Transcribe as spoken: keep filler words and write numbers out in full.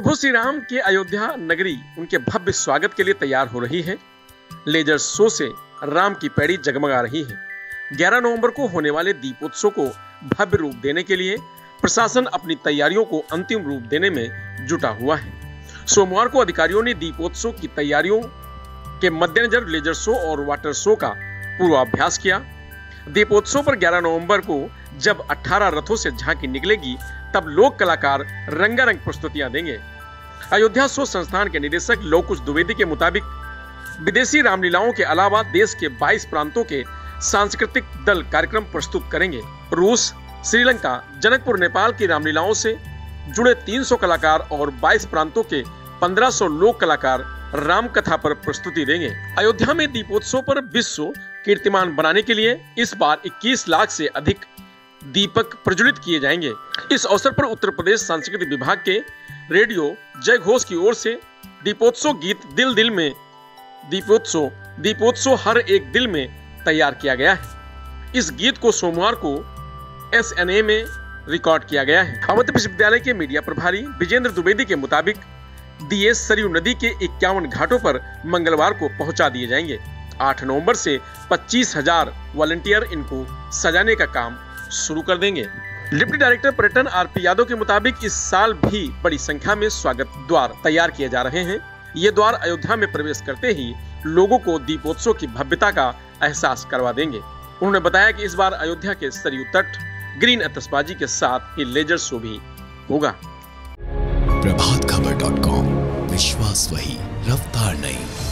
प्रभु श्री राम के अयोध्या नगरी उनके भव्य स्वागत के लिए तैयार हो रही है। लेजर शो से राम की पैड़ी जगमगा रही है। ग्यारह नवंबर को होने वाले दीपोत्सव को भव्य रूप देने के लिए प्रशासन अपनी तैयारियों को अंतिम रूप देने में जुटा हुआ है। सोमवार को अधिकारियों ने दीपोत्सव की तैयारियों के मद्देनजर लेजर शो और वाटर शो का पूर्वाभ्यास किया। दीपोत्सव पर ग्यारह नवंबर को जब अठारह रथों से झांकी निकलेगी तब लोक कलाकार रंगारंग प्रस्तुतियां देंगे। अयोध्या शोध संस्थान के निदेशक लवकुश द्विवेदी के मुताबिक विदेशी रामलीलाओं के अलावा देश के बाईस प्रांतों के सांस्कृतिक दल कार्यक्रम प्रस्तुत करेंगे। रूस, श्रीलंका, जनकपुर, नेपाल की रामलीलाओं से जुड़े तीन सौ कलाकार और बाईस प्रांतों के पंद्रह सौ लोक कलाकार रामकथा पर प्रस्तुति देंगे। अयोध्या में दीपोत्सव पर विश्व कीर्तिमान बनाने के लिए इस बार इक्कीस लाख से अधिक दीपक प्रज्वलित किए जाएंगे। इस अवसर पर उत्तर प्रदेश सांस्कृतिक विभाग के रेडियो जय घोष की ओर से दीपोत्सव गीत दिल दिल में दीपोत्सव दीपोत्सव हर एक दिल में तैयार किया गया है। इस गीत को सोमवार को एस एन ए में रिकॉर्ड किया गया है। अवध विश्वविद्यालय के मीडिया प्रभारी विजेंद्र द्विवेदी के मुताबिक दिए सरयू नदी के इक्यावन घाटों पर मंगलवार को पहुंचा दिए जाएंगे। आठ नवंबर से पच्चीस हजार वॉलंटियर इनको सजाने का काम शुरू कर देंगे। डिप्टी डायरेक्टर पर्यटन आर पी यादव के मुताबिक इस साल भी बड़ी संख्या में स्वागत द्वार तैयार किए जा रहे हैं। ये द्वार अयोध्या में प्रवेश करते ही लोगों को दीपोत्सव की भव्यता का एहसास करवा देंगे। उन्होंने बताया कि इस बार अयोध्या के सरयू तट ग्रीन आतशबाजी के साथ ही लेजर शो भी होगा। प्रभात खबर डॉट कॉम, विश्वास वही, रफ्तार नहीं।